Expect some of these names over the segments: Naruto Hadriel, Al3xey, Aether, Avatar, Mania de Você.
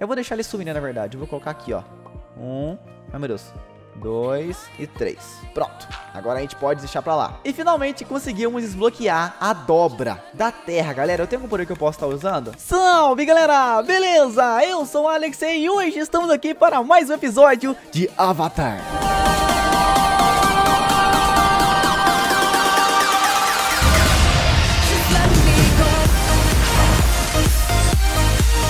Eu vou deixar ele subir, né, na verdade. Eu vou colocar aqui, ó. 1, ai meu Deus, 2 e 3. Pronto, agora a gente pode deixar pra lá. E finalmente conseguimos desbloquear a dobra da terra, galera. Eu tenho um computador que eu posso estar usando. Salve, galera, beleza? Eu sou o AL3XEY e hoje estamos aqui para mais um episódio de Avatar.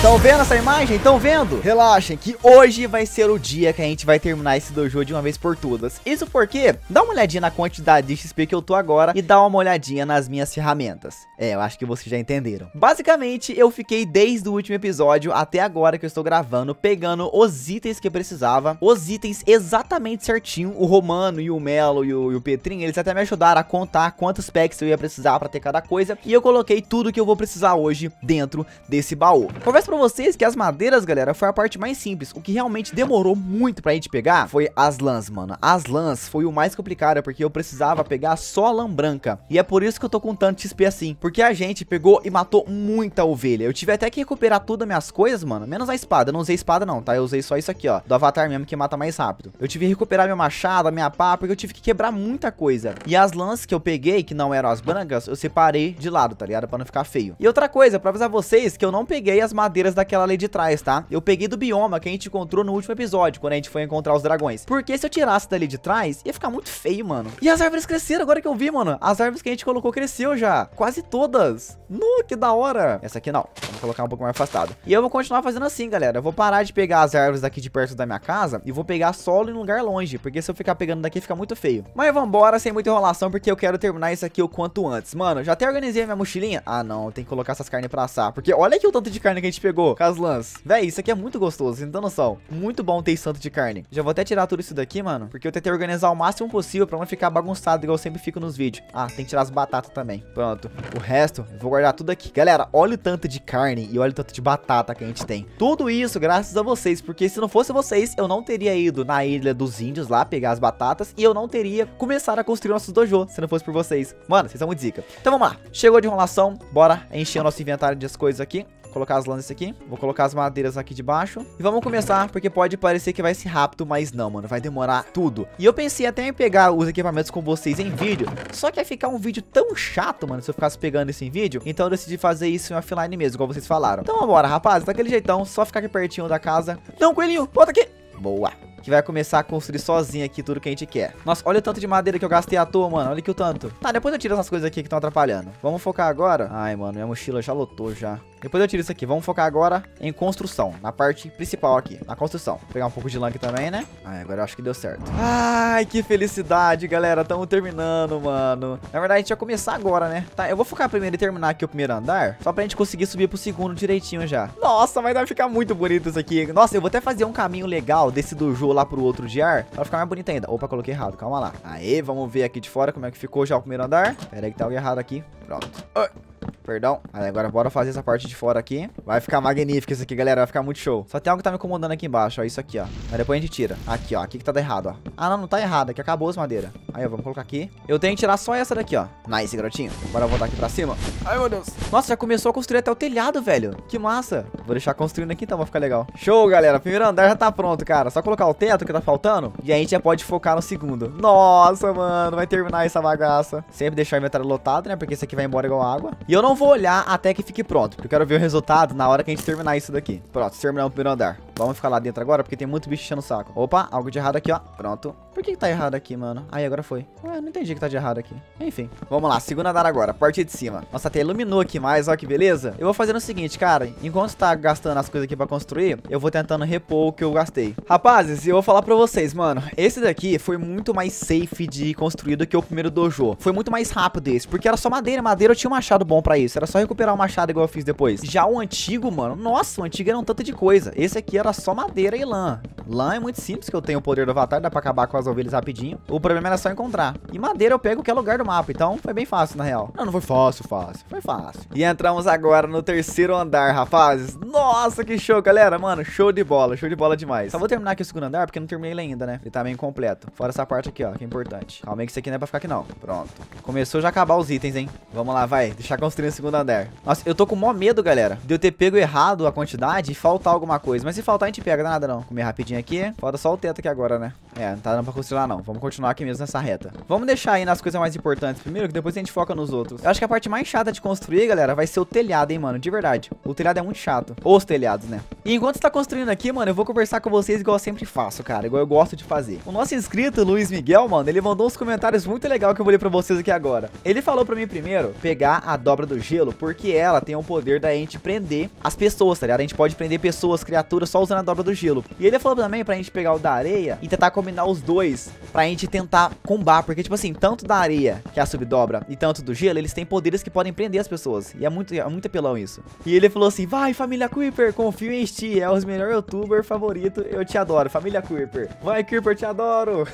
Estão vendo essa imagem? Estão vendo? Relaxem que hoje vai ser o dia que a gente vai terminar esse dojo de uma vez por todas. Isso porque dá uma olhadinha na quantidade de XP que eu tô agora e dá uma olhadinha nas minhas ferramentas. É, eu acho que vocês já entenderam. Basicamente, eu fiquei desde o último episódio até agora que eu estou gravando, pegando os itens que eu precisava. Os itens exatamente certinho. O Romano e o Melo e o Petrinho, eles até me ajudaram a contar quantos packs eu ia precisar pra ter cada coisa. E eu coloquei tudo que eu vou precisar hoje dentro desse baú. Conversa pra vocês que as madeiras, galera, foi a parte mais simples. O que realmente demorou muito pra gente pegar foi as lãs, mano. As lãs foi o mais complicado, porque eu precisava pegar só a lã branca. E é por isso que eu tô com tanto XP assim, porque a gente pegou e matou muita ovelha. Eu tive até que recuperar todas as minhas coisas, mano, menos a espada. Eu não usei espada não, tá? Eu usei só isso aqui, ó, do Avatar mesmo, que mata mais rápido. Eu tive que recuperar minha machada, minha pá, porque eu tive que quebrar muita coisa. E as lãs que eu peguei, que não eram as brancas, eu separei de lado, tá ligado? Pra não ficar feio. E outra coisa, pra avisar vocês que eu não peguei as madeiras daquela ali de trás, tá? Eu peguei do bioma que a gente encontrou no último episódio, quando a gente foi encontrar os dragões. Porque se eu tirasse dali de trás, ia ficar muito feio, mano. E as árvores cresceram, agora que eu vi, mano. As árvores que a gente colocou cresceu já. Quase todas. No, que da hora. Essa aqui não. Vamos colocar um pouco mais afastado. E eu vou continuar fazendo assim, galera. Eu vou parar de pegar as árvores daqui de perto da minha casa e vou pegar solo em lugar longe, porque se eu ficar pegando daqui, fica muito feio. Mas vambora, sem muita enrolação, porque eu quero terminar isso aqui o quanto antes. Mano, já até organizei minha mochilinha. Ah, não. Tem que colocar essas carnes pra assar, porque olha aqui o tanto de carne que a gente pegou. Caslans. Véi, isso aqui é muito gostoso, vocês não têm noção. Muito bom ter esse tanto de carne. Já vou até tirar tudo isso daqui, mano, porque eu tentei organizar o máximo possível pra não ficar bagunçado, igual eu sempre fico nos vídeos. Ah, tem que tirar as batatas também. Pronto. O resto, eu vou guardar tudo aqui. Galera, olha o tanto de carne e olha o tanto de batata que a gente tem. Tudo isso graças a vocês, porque se não fosse vocês, eu não teria ido na ilha dos índios lá, pegar as batatas, e eu não teria começado a construir nossos dojo, se não fosse por vocês. Mano, vocês são muito zica. Então vamos lá. Chegou de enrolação, bora encher o nosso inventário de as coisas aqui. Vou colocar as lãs aqui, vou colocar as madeiras aqui de baixo e vamos começar, porque pode parecer que vai ser rápido, mas não, mano, vai demorar tudo. E eu pensei até em pegar os equipamentos com vocês em vídeo, só que ia ficar um vídeo tão chato, mano, se eu ficasse pegando isso em vídeo. Então eu decidi fazer isso em offline mesmo, igual vocês falaram. Então vambora, rapaz, daquele jeitão, só ficar aqui pertinho da casa. Não, coelhinho, volta aqui. Boa. Que vai começar a construir sozinho aqui tudo que a gente quer. Nossa, olha o tanto de madeira que eu gastei à toa, mano. Olha aqui o tanto. Tá, depois eu tiro essas coisas aqui que estão atrapalhando. Vamos focar agora. Ai, mano, minha mochila já lotou já. Depois eu tiro isso aqui. Vamos focar agora em construção. Na parte principal aqui. Na construção. Vou pegar um pouco de lã aqui também, né? Ai, agora eu acho que deu certo. Ai, que felicidade, galera. Tamo terminando, mano. Na verdade, a gente vai começar agora, né? Tá, eu vou focar primeiro e terminar aqui o primeiro andar. Só pra gente conseguir subir pro segundo direitinho já. Nossa, mas vai ficar muito bonito isso aqui. Nossa, eu vou até fazer um caminho legal desse dojo lá pro outro de ar, pra ficar mais bonito ainda. Opa, coloquei errado, calma lá. Aê, vamos ver aqui de fora como é que ficou já o primeiro andar. Pera aí que tá algo errado aqui. Pronto. Ai, perdão. Aí, agora bora fazer essa parte de fora aqui. Vai ficar magnífico isso aqui, galera. Vai ficar muito show. Só tem algo que tá me incomodando aqui embaixo, ó. Isso aqui, ó. Aí depois a gente tira. Aqui, ó. Aqui que tá errado, ó. Ah, não, não tá errado. Aqui acabou as madeiras. Aí, ó, vamos colocar aqui. Eu tenho que tirar só essa daqui, ó. Nice, garotinho. Bora voltar aqui pra cima. Ai, meu Deus. Nossa, já começou a construir até o telhado, velho. Que massa. Vou deixar construindo aqui então, vai ficar legal. Show, galera. Primeiro andar já tá pronto, cara. Só colocar o teto que tá faltando e a gente já pode focar no segundo. Nossa, mano. Vai terminar essa bagaça. Sempre deixar o inventário lotado, né? Porque isso aqui vai embora igual água. E eu não vou olhar até que fique pronto, porque eu quero ver o resultado na hora que a gente terminar isso daqui. Pronto, terminamos o primeiro andar. Vamos ficar lá dentro agora, porque tem muito bicho enchendo o saco. Opa, algo de errado aqui, ó. Pronto. Por que tá errado aqui, mano? Aí, agora foi. Ué, eu não entendi que tá de errado aqui. Enfim. Vamos lá, segundo andar agora, parte de cima. Nossa, até iluminou aqui mais, ó, que beleza. Eu vou fazer o seguinte, cara. Enquanto tá gastando as coisas aqui pra construir, eu vou tentando repor o que eu gastei. Rapazes, eu vou falar pra vocês, mano. Esse daqui foi muito mais safe de construir do que o primeiro dojo. Foi muito mais rápido esse, porque era só madeira. Madeira eu tinha um machado bom pra isso. Era só recuperar o machado igual eu fiz depois. Já o antigo, mano. Nossa, o antigo era um tanto de coisa. Esse aqui era era só madeira e lã. Lã é muito simples, que eu tenho o poder do Avatar, dá pra acabar com as ovelhas rapidinho. O problema era só encontrar. E madeira eu pego que é lugar do mapa, então foi bem fácil, na real. Não, não foi fácil, foi fácil. E entramos agora no terceiro andar, rapazes. Nossa, que show, galera, mano, show de bola demais. Só vou terminar aqui o segundo andar, porque eu não terminei ele ainda, né? Ele tá meio incompleto. Fora essa parte aqui, ó, que é importante. Calma aí que isso aqui não é pra ficar aqui não, pronto. Começou já a acabar os itens, hein? Vamos lá, vai, deixar construir o segundo andar. Nossa, eu tô com mó medo, galera, de eu ter pego errado a quantidade e faltar alguma coisa. Mas se faltar a gente pega, nada não. Comer rapidinho aqui. Falta só o teto aqui agora, né? É, não tá dando pra construir lá não. Vamos continuar aqui mesmo nessa reta. Vamos deixar aí nas coisas mais importantes primeiro, que depois a gente foca nos outros. Eu acho que a parte mais chata de construir, galera, vai ser o telhado, hein, mano? De verdade. O telhado é muito chato. Ou os telhados, né? E enquanto você tá construindo aqui, mano, eu vou conversar com vocês igual eu sempre faço, cara. Igual eu gosto de fazer. O nosso inscrito, Luiz Miguel, mano, ele mandou uns comentários muito legais que eu vou ler pra vocês aqui agora. Ele falou pra mim primeiro pegar a dobra do gelo, porque ela tem o poder da gente prender as pessoas, tá ligado? A gente pode prender pessoas, criaturas, só usando a dobra do gelo. E ele falou também pra gente pegar o da areia e tentar combinar os dois, pra gente tentar combar, porque tipo assim, tanto da areia, que é a subdobra, e tanto do gelo, eles têm poderes que podem prender as pessoas, e é muito apelão isso. E ele falou assim, vai família Creeper, confio em ti, é os melhores youtuber favorito, eu te adoro, família Creeper, vai Creeper, te adoro.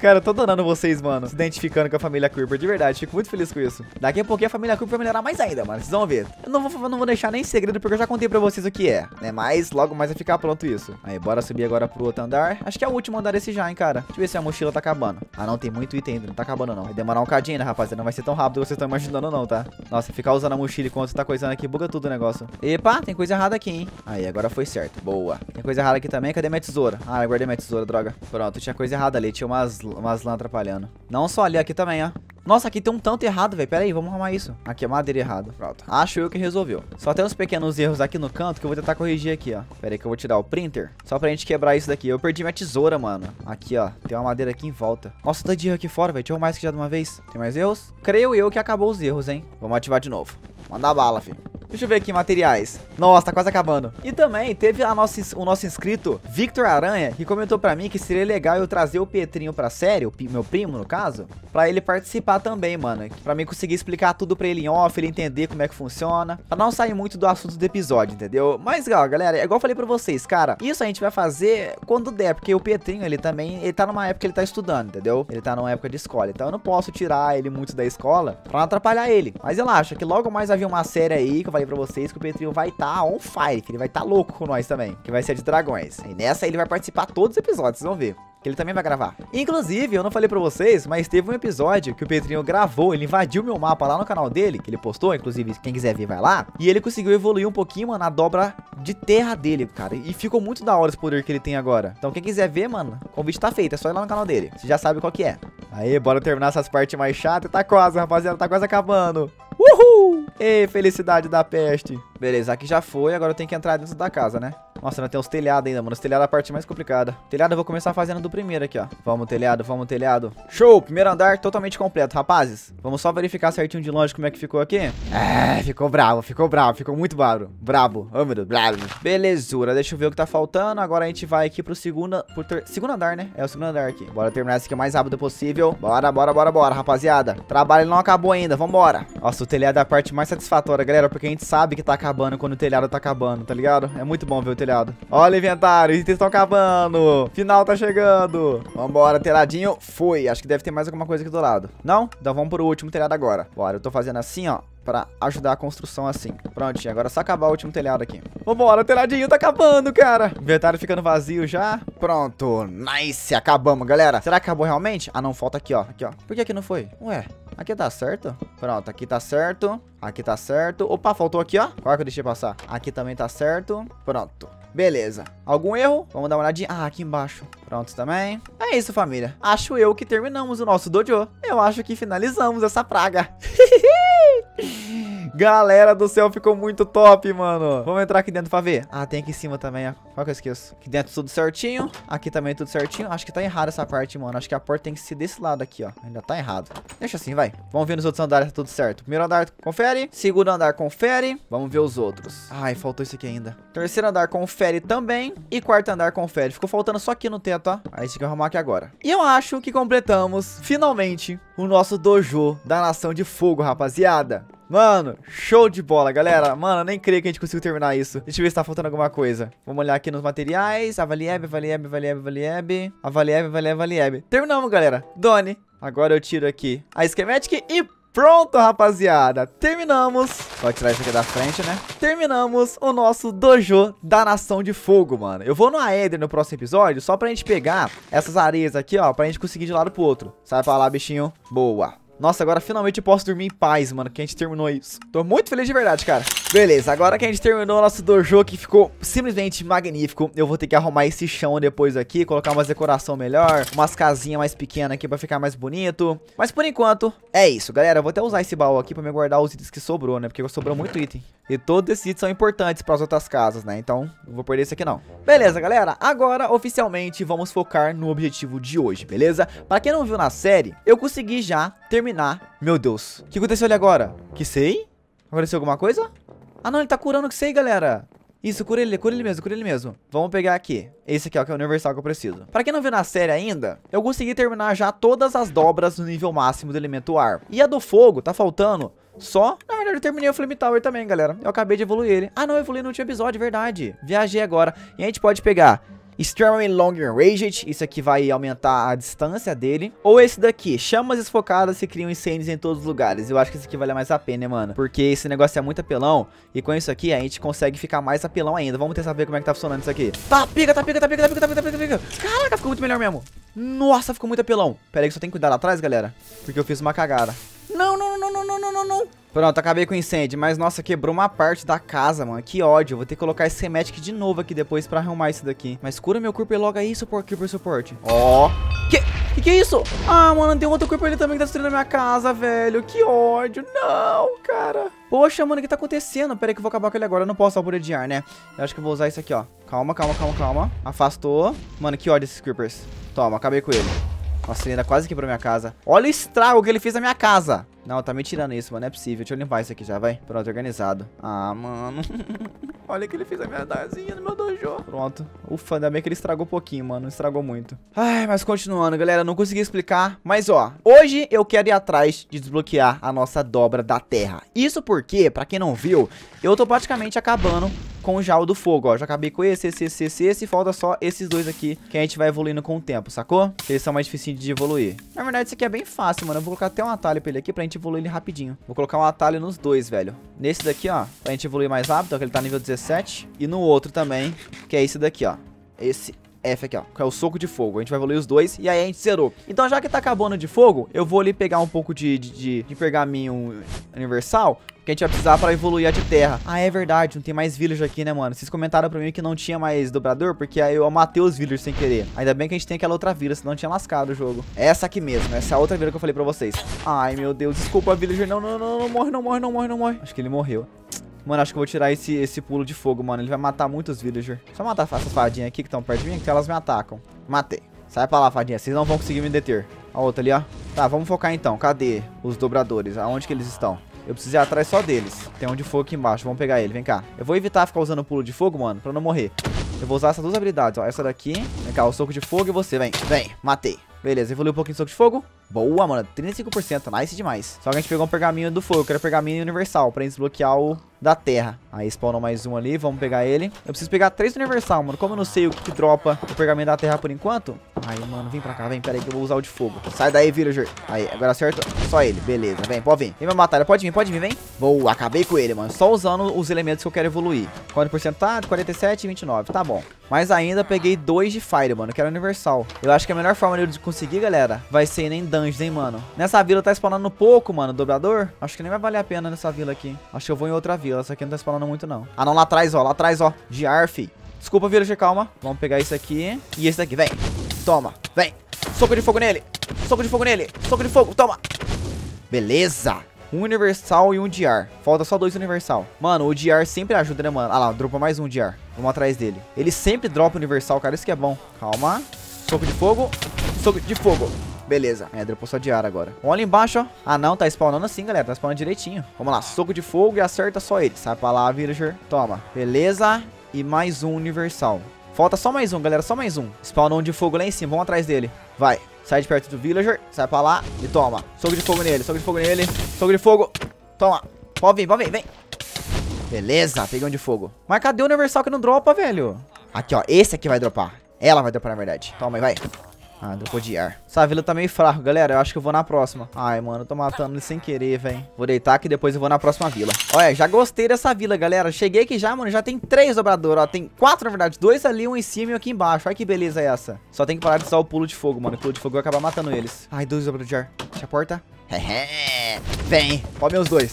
Cara, eu tô adorando vocês, mano, se identificando com a família Creeper, de verdade, fico muito feliz com isso. Daqui a pouquinho a família Creeper vai melhorar mais ainda, mano, vocês vão ver. Eu não vou deixar nem segredo, porque eu já contei pra vocês o que é, né, mas logo mais vai ficar pronto isso. Aí, bora subir agora pro outro andar. Acho que é o último andar esse já, hein, cara. Deixa eu ver se a mochila tá acabando. Ah, não, tem muito item ainda, não tá acabando não. Vai demorar um cadinho, né, rapaziada, não vai ser tão rápido, vocês estão imaginando não, tá? Nossa, ficar usando a mochila enquanto você tá coisando aqui, buga tudo o negócio. Epa, tem coisa errada aqui, hein. Aí, agora foi certo, boa. Tem coisa errada aqui também, cadê minha tesoura? Ah, eu guardei minha tesoura, droga. Pronto, tinha coisa errada ali, tinha umas lã atrapalhando. Não só ali, aqui também, ó. Nossa, aqui tem um tanto errado, velho. Pera aí, vamos arrumar isso. Aqui é madeira errada. Pronto. Acho eu que resolveu. Só tem uns pequenos erros aqui no canto que eu vou tentar corrigir aqui, ó. Pera aí que eu vou tirar o printer. Só pra gente quebrar isso daqui. Eu perdi minha tesoura, mano. Aqui, ó. Tem uma madeira aqui em volta. Nossa, tá de erro aqui fora, velho. Deixa eu arrumar isso aqui já de uma vez. Tem mais erros? Creio eu que acabou os erros, hein. Vamos ativar de novo. Manda bala, filho. Deixa eu ver aqui, materiais. Nossa, tá quase acabando. E também teve o nosso inscrito, Victor Aranha, que comentou pra mim que seria legal eu trazer o Petrinho pra série, meu primo, no caso, pra ele participar também, mano. Pra mim conseguir explicar tudo pra ele em off, ele entender como é que funciona, pra não sair muito do assunto do episódio, entendeu? Mas, galera, é igual eu falei pra vocês, cara, isso a gente vai fazer quando der, porque o Petrinho, ele tá numa época que ele tá estudando, entendeu? Ele tá numa época de escola, então eu não posso tirar ele muito da escola pra não atrapalhar ele. Mas relaxa, que logo mais vai vir uma série aí, que eu falei pra vocês que o Petrinho vai estar on fire, que ele vai estar louco com nós também, que vai ser de dragões. E nessa ele vai participar todos os episódios, vocês vão ver. Que ele também vai gravar. Inclusive, eu não falei pra vocês, mas teve um episódio que o Petrinho gravou, ele invadiu meu mapa lá no canal dele, que ele postou, inclusive, quem quiser ver vai lá. E ele conseguiu evoluir um pouquinho, mano, a dobra de terra dele, cara. E ficou muito da hora esse poder que ele tem agora. Então, quem quiser ver, mano, o convite tá feito, é só ir lá no canal dele. Você já sabe qual que é. Aí, bora terminar essas partes mais chatas. Tá quase, rapaziada, tá quase acabando. Uhul! Ei, felicidade da peste. Beleza, aqui já foi, agora eu tenho que entrar dentro da casa, né? Nossa, não tem os telhados ainda, mano. Os telhados é a parte mais complicada. Telhado eu vou começar fazendo do primeiro aqui, ó. Vamos, telhado. Show! Primeiro andar totalmente completo, rapazes. Vamos só verificar certinho de longe como é que ficou aqui. Ah, ficou bravo. Ficou muito bravo. Oh, meu Deus, bravo. Belezura, deixa eu ver o que tá faltando. Agora a gente vai aqui pro segundo andar, né? É o segundo andar aqui. Bora terminar isso aqui o mais rápido possível. Bora, rapaziada. Trabalho não acabou ainda, vambora. Nossa, o telhado é a parte mais satisfatória, galera, porque a gente sabe que tá acabando quando o telhado tá acabando, tá ligado? É muito bom ver o telhado. Olha o inventário, os itens estão acabando. Final tá chegando. Vambora, telhadinho, foi. Acho que deve ter mais alguma coisa aqui do lado. Não? Então vamos pro último telhado agora. Bora, eu tô fazendo assim, ó, pra ajudar a construção assim. Prontinho, agora é só acabar o último telhado aqui. Vambora, o telhadinho tá acabando, cara. O inventário ficando vazio já. Pronto, nice, acabamos, galera. Será que acabou realmente? Ah, não, falta aqui, ó. Aqui, ó. Por que aqui não foi? Ué, aqui tá certo? Pronto, aqui tá certo. Aqui tá certo. Opa, faltou aqui, ó. Qual que eu deixei passar? Aqui também tá certo. Pronto. Beleza. Algum erro? Vamos dar uma olhadinha. Ah, aqui embaixo. Pronto também. É isso, família. Acho eu que terminamos o nosso dojo. Eu acho que finalizamos essa praga. Galera do céu, ficou muito top, mano. Vamos entrar aqui dentro pra ver. Ah, tem aqui em cima também, ó. Qual que eu esqueço? Aqui dentro tudo certinho. Aqui também tudo certinho. Acho que tá errado essa parte, mano. Acho que a porta tem que ser desse lado aqui, ó. Ainda tá errado. Deixa assim, vai. Vamos ver nos outros andares, tá tudo certo. Primeiro andar, confere. Segundo andar, confere. Vamos ver os outros. Ai, faltou isso aqui ainda. Terceiro andar, confere também. E quarto andar, confere. Ficou faltando só aqui no teto, ó. Aí a gente vai arrumar aqui agora. E eu acho que completamos, finalmente, o nosso dojo da Nação de Fogo, rapaziada. Mano, show de bola, galera. Mano, eu nem creio que a gente conseguiu terminar isso. Deixa eu ver se tá faltando alguma coisa. Vamos olhar aqui nos materiais. Avalieb. Terminamos, galera. Done. Agora eu tiro aqui a schematic e... pronto, rapaziada, terminamos. Vou tirar isso aqui da frente, né? Terminamos o nosso dojo da Nação de Fogo, mano. Eu vou no Aether no próximo episódio, só pra gente pegar essas areias aqui, ó, pra gente conseguir de um lado pro outro. Sai pra lá, bichinho. Boa. Nossa, agora finalmente eu posso dormir em paz, mano, que a gente terminou isso. Tô muito feliz de verdade, cara. Beleza, agora que a gente terminou o nosso dojo, que ficou simplesmente magnífico, eu vou ter que arrumar esse chão depois aqui, colocar umas decoração melhor, umas casinhas mais pequenas aqui pra ficar mais bonito. Mas por enquanto, é isso, galera. Eu vou até usar esse baú aqui pra me guardar os itens que sobrou, né? Porque sobrou muito item. E todos esses itens são importantes pras outras casas, né? Então, não vou perder isso aqui, não. Beleza, galera. Agora, oficialmente, vamos focar no objetivo de hoje, beleza? Pra quem não viu na série, eu consegui já terminar. Meu Deus, o que aconteceu ali agora? Que sei? Aconteceu alguma coisa? Ah não, ele tá curando o que sei, galera. Isso, cura ele mesmo. Vamos pegar aqui. Esse aqui, ó, que é o universal que eu preciso. Pra quem não viu na série ainda, eu consegui terminar já todas as dobras no nível máximo do elemento ar. E a do fogo tá faltando só... na verdade, eu terminei o Flame Tower também, galera. Eu acabei de evoluir ele. Ah não, eu evoluí no último episódio, verdade. Viajei agora. E a gente pode pegar... Extremely Long Enraged, isso aqui vai aumentar a distância dele. Ou esse daqui, chamas esfocadas que criam incêndios em todos os lugares. Eu acho que esse aqui vale mais a pena, né, mano? Porque esse negócio é muito apelão. E com isso aqui, a gente consegue ficar mais apelão ainda. Vamos tentar ver como é que tá funcionando isso aqui. Tá, pica. Caraca, ficou muito melhor mesmo. Nossa, ficou muito apelão. Pera aí que só tem que cuidar lá atrás, galera. Porque eu fiz uma cagada. Não. Pronto, acabei com o incêndio, mas nossa, quebrou uma parte da casa, mano, que ódio. Vou ter que colocar esse Sematic de novo aqui depois pra arrumar isso daqui. Mas cura meu Creeper logo aí, Creeper Support. Ó, que é isso? Ah, mano, tem outro Creeper ali também que tá destruindo a minha casa, velho. Que ódio, não, cara. Poxa, mano, o que tá acontecendo? Pera aí que eu vou acabar com ele agora, eu não posso só poder de ar, né? Eu acho que eu vou usar isso aqui, ó. Calma. Afastou. Mano, que ódio esses Creepers. Toma, acabei com ele. Nossa, ele ainda quase quebrou minha casa. Olha o estrago que ele fez na minha casa. Não, tá me tirando isso, mano. Não é possível. Deixa eu limpar isso aqui já, vai. Pronto, organizado. Ah, mano. Olha o que ele fez a minha casinha no meu dojo. Pronto. Ufa, ainda bem que ele estragou um pouquinho, mano. Estragou muito. Ai, mas continuando, galera. Não consegui explicar. Mas, ó. Hoje eu quero ir atrás de desbloquear a nossa dobra da terra. Isso porque, pra quem não viu, eu tô praticamente acabando com já o do fogo, ó. Já acabei com esse. Falta só esses dois aqui que a gente vai evoluindo com o tempo, sacou? Eles são mais difíceis de evoluir. Na verdade, isso aqui é bem fácil, mano. Eu vou colocar até um atalho pra ele aqui pra gente evoluir ele rapidinho. Vou colocar um atalho nos dois, velho. Nesse daqui, ó, pra gente evoluir mais rápido, ó, que ele tá nível 17. E no outro também, que é esse daqui, ó. Esse F aqui, ó, que é o soco de fogo. A gente vai evoluir os dois e aí a gente zerou. Então, já que tá acabando de fogo, eu vou ali pegar um pouco de pergaminho universal que a gente vai precisar pra evoluir a de terra. Ah, é verdade, não tem mais village aqui, né, mano? Vocês comentaram pra mim que não tinha mais dobrador, porque aí eu matei os villagers sem querer. Ainda bem que a gente tem aquela outra vila, senão tinha lascado o jogo. Essa aqui mesmo, essa é a outra vila que eu falei pra vocês. Ai, meu Deus, desculpa, villager. Não morre. Acho que ele morreu. Mano, acho que eu vou tirar esse pulo de fogo, mano. Ele vai matar muitos villagers. Só matar essas fadinhas aqui que estão perto de mim, que elas me atacam. Matei. Sai pra lá, fadinha. Vocês não vão conseguir me deter. A outra ali, ó. Tá, vamos focar então. Cadê os dobradores? Aonde que eles estão? Eu preciso ir atrás só deles. Tem um de fogo aqui embaixo. Vamos pegar ele. Vem cá. Eu vou evitar ficar usando o pulo de fogo, mano, pra não morrer. Eu vou usar essas duas habilidades, ó. Essa daqui. Vem cá, o soco de fogo e você. Vem. Matei. Beleza, evoluiu um pouquinho de soco de fogo. Boa, mano. 35%. Nice demais. Só que a gente pegou um pergaminho do fogo. Eu quero pergaminho universal pra desbloquear o da terra. Aí spawnou mais um ali. Vamos pegar ele. Eu preciso pegar 3 do universal, mano. Como eu não sei o que dropa o pergaminho da terra por enquanto. Aí, mano, vem pra cá. Vem, pera aí que eu vou usar o de fogo. Sai daí, villager. Aí, agora acertou. Só ele. Beleza. Vem, pode vir. Vem me matar. Pode vir, vem. Boa, acabei com ele, mano. Só usando os elementos que eu quero evoluir. Quanto por cento tá? 47 e 29. Tá bom. Mas ainda peguei 2 de fire, mano. Que era universal. Eu acho que a melhor forma de conseguir, galera, vai ser nem dungeons, hein, mano. Nessa vila tá spawnando pouco, mano. Dobrador. Acho que nem vai valer a pena nessa vila aqui. Acho que eu vou em outra vila. Essa aqui não tá spawnando muito, não. Ah, não. Lá atrás, ó. De arf. Desculpa, villager. Calma. Vamos pegar isso aqui. E esse daqui. Vem. Toma. Vem. Soco de fogo nele. Toma. Beleza. Um universal e um de ar. Falta só 2 universal. Mano, o de ar sempre ajuda, né, mano? Ah lá, dropa mais um de ar. Vamos atrás dele. Ele sempre dropa universal, cara. Isso que é bom. Calma. Soco de fogo. Beleza. É, dropou só de ar agora. Olha embaixo, ó. Ah, não. Tá spawnando assim, galera. Tá spawnando direitinho. Vamos lá. Soco de fogo e acerta só ele. Sai pra lá, villager. Toma. Beleza. E mais um universal. Falta só mais um, galera. Só mais um. Spawnou um de fogo lá em cima. Vamos atrás dele. Vai. Sai de perto do villager. Sai pra lá. E toma. Soco de fogo nele. Toma. Pode vir, vem. Beleza, pegão de fogo. Mas cadê o universal que não dropa, velho? Aqui, ó, esse aqui vai dropar. Ela vai dropar, na verdade. Toma aí, vai. Ah, dropou de ar. Essa vila tá meio fraca, galera. Eu acho que eu vou na próxima. Ai, mano, eu tô matando ele sem querer, velho. Vou deitar que depois eu vou na próxima vila. Olha, já gostei dessa vila, galera. Cheguei aqui já, mano. Já tem 3 dobradores, ó. Tem 4, na verdade. 2 ali, 1 em cima e 1 aqui embaixo. Olha que beleza essa. Só tem que parar de usar o pulo de fogo, mano. O pulo de fogo vai acabar matando eles. Ai, 2 dobradores de ar. Fecha a porta. Vem. Ó, meus dois.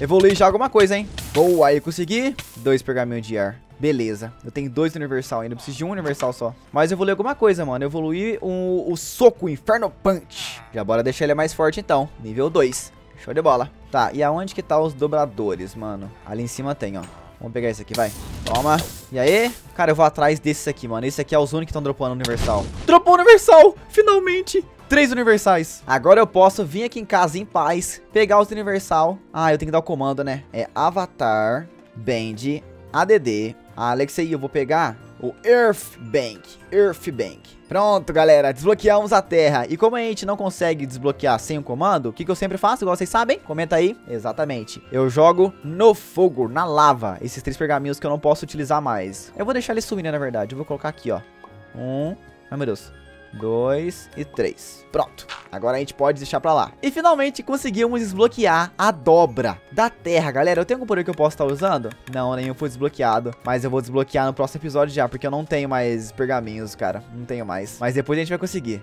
Evolui já alguma coisa, hein? Boa, aí consegui. 2 pergaminhos de ar. Beleza, eu tenho 2 universal ainda, eu preciso de 1 universal só. Mas eu evoluí alguma coisa, mano, eu evoluí o soco, o Inferno Punch. Já bora deixar ele mais forte então, nível 2, show de bola. Tá, e aonde que tá os dobradores, mano? Ali em cima tem, ó, vamos pegar esse aqui, vai. Toma, e aí? Cara, eu vou atrás desses aqui, mano, esse aqui é os únicos que estão dropando universal. Dropou universal, finalmente! 3 universais. Agora eu posso vir aqui em casa em paz, pegar os universal. Ah, eu tenho que dar o comando, né? É Avatar, Band, ADD... AL3XEY, eu vou pegar o Earth Bank. Pronto, galera, desbloqueamos a terra. E como a gente não consegue desbloquear sem o comando, o que eu sempre faço, igual vocês sabem? Comenta aí. Exatamente. Eu jogo no fogo, na lava, esses 3 pergaminhos que eu não posso utilizar mais. Eu vou deixar eles subindo, né, na verdade. Eu vou colocar aqui, ó. 1. Ai, meu Deus. 2 e 3. Pronto. Agora a gente pode deixar pra lá. E finalmente conseguimos desbloquear a dobra da terra, galera. Eu tenho algum poder que eu posso estar usando? Não, nenhum foi desbloqueado. Mas eu vou desbloquear no próximo episódio já, porque eu não tenho mais pergaminhos, cara. Não tenho mais. Mas depois a gente vai conseguir.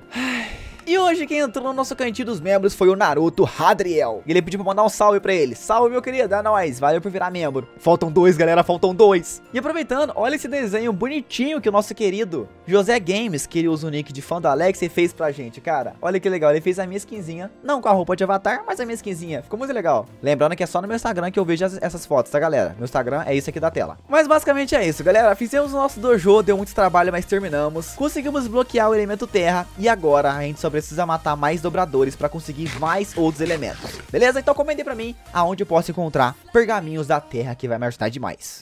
E hoje quem entrou no nosso cantinho dos membros foi o Naruto Hadriel. E ele pediu pra mandar um salve pra ele. Salve, meu querido, é nóis, valeu por virar membro. Faltam 2, galera, faltam 2. E aproveitando, olha esse desenho bonitinho que o nosso querido José Games, que ele usa o nick de fã do AL3XEY, fez pra gente, cara. Olha que legal, ele fez a minha skinzinha. Não com a roupa de Avatar, mas a minha skinzinha. Ficou muito legal. Lembrando que é só no meu Instagram que eu vejo essas fotos, tá, galera? Meu Instagram é isso aqui da tela. Mas basicamente é isso, galera. Fizemos o nosso dojo, deu muito trabalho, mas terminamos. Conseguimos bloquear o elemento terra. E agora a gente só precisa matar mais dobradores pra conseguir mais outros elementos. Beleza? Então comenta aí pra mim aonde eu posso encontrar pergaminhos da terra, que vai me ajudar demais.